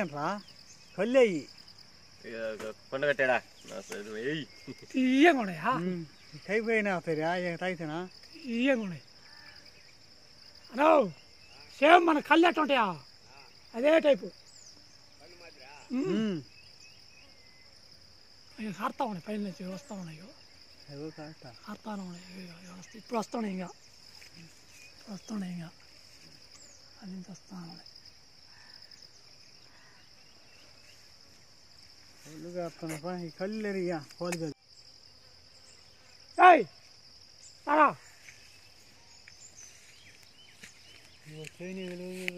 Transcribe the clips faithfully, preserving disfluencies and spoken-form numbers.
Templa, Coley. Pondagatera, Yamone, ha? Take way now, Teria, Titan. Yamone. No, Sherman Calatonia. I dare type. Hm. I was hard on a finance, you were stoning. I was hard on it, prostoning up. Prostoning up. I didn't understand it. Look up on the coloria for the hey, Tara. You are training.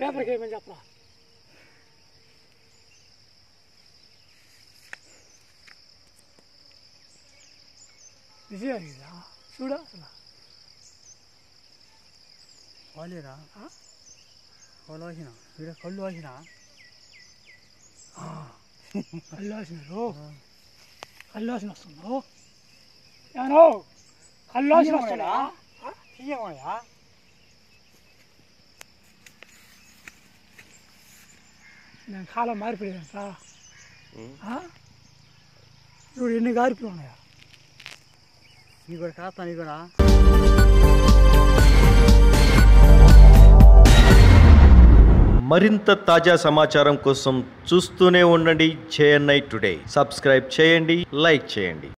Never came in Japra. This is Suda. Olera, huh? Colosina, you are Colosina. Ah. I lost no. I lost no. No. No. I lost no. No. Here we are. Then Hala Marbury, sir. Huh? You didn't go to Luna. You got half an మరింత తాజా సమాచారం కోసం చూస్తూనే ఉండండి JNI today subscribe చేయండి like చేయండి.